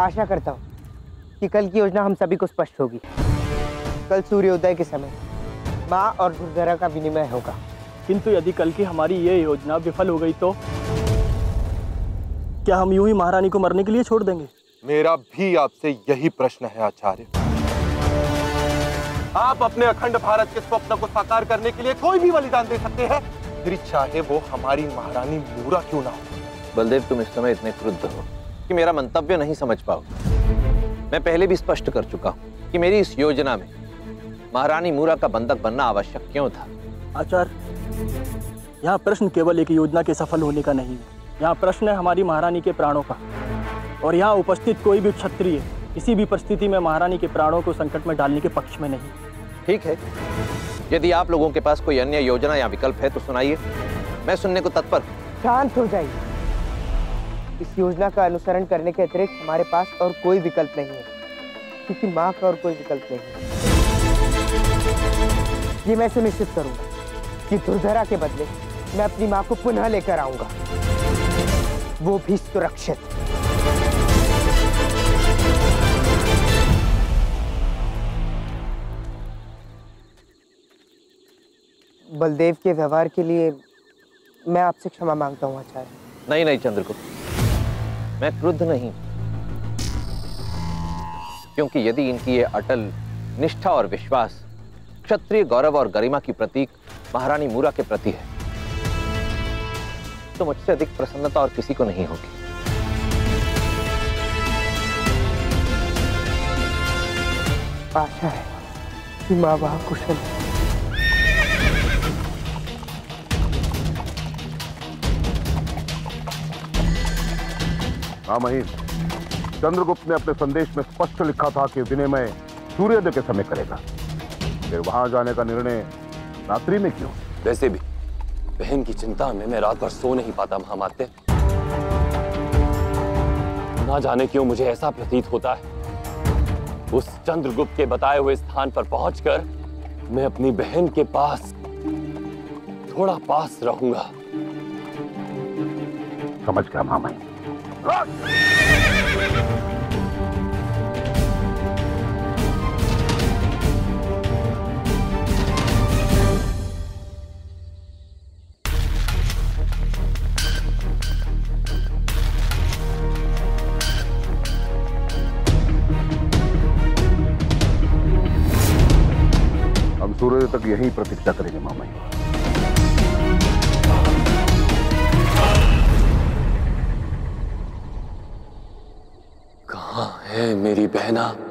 आशा करता हूँ कि कल की योजना हम सभी को स्पष्ट होगी। कल सूर्योदय के समय माँ और दुर्गरा का विनिमय होगा। किंतु यदि कल की हमारी ये योजना विफल हो गई तो क्या हम यूं ही महारानी को मरने के लिए छोड़ देंगे? मेरा भी आपसे यही प्रश्न है आचार्य। आप अपने अखंड भारत के स्वप्न को साकार करने के लिए कोई भी बलिदान दे सकते हैं, फिर चाहे वो हमारी महारानी मूरा क्यों ना हो। बलदेव, तुम इस समय इतने क्रुद्ध हो कि मेरा मंतव्य नहीं समझ पाओगे। मैं पहले भी स्पष्ट कर चुका हूँ कि मेरी इस योजना में महारानी मूरा का बंधक बनना आवश्यक क्यों था। आचार्य, यहाँ प्रश्न केवल एक योजना के सफल होने का नहीं है, यहाँ प्रश्न है हमारी महारानी के प्राणों का। और यहाँ उपस्थित कोई भी क्षत्रिय किसी भी परिस्थिति में महारानी के प्राणों को संकट में डालने के पक्ष में नहीं। ठीक है, यदि आप लोगों के पास कोई अन्य योजना या विकल्प है तो सुनाइए, मैं सुनने को तत्पर। शांत हो जाइए। इस योजना का अनुसरण करने के अतिरिक्त हमारे पास और कोई विकल्प नहीं है, क्योंकि माँ का और कोई विकल्प नहीं है। ये मैं सुनिश्चित करूंगा कि दुर्धरा के बदले मैं अपनी माँ को पुनः लेकर आऊंगा, वो भी सुरक्षित। बलदेव के व्यवहार के लिए मैं आपसे क्षमा मांगता हूँ आचार्य। नहीं नहीं चंद्रगुप्त, मैं क्रुद्ध नहीं, क्योंकि यदि इनकी ये अटल निष्ठा और विश्वास क्षत्रिय गौरव और गरिमा की प्रतीक महारानी मूरा के प्रति है तो मुझसे अधिक प्रसन्नता और किसी को नहीं होगी। आशा है कि माँ वहां कुशल है। हाँ महीन, चंद्रगुप्त ने अपने संदेश में स्पष्ट लिखा था कि विनिमय सूर्योदय के समय करेगा, फिर वहां जाने का निर्णय रात्रि में क्यों? वैसे भी बहन की चिंता में मैं रात भर सो नहीं पाता महामाते। ना जाने क्यों मुझे ऐसा प्रतीत होता है उस चंद्रगुप्त के बताए हुए स्थान पर पहुंचकर मैं अपनी बहन के पास थोड़ा पास रहूंगा। समझ गया महामहिम। हम सूर्योदय तक यही प्रतीक्षा करेंगे मामा। है मेरी बहना।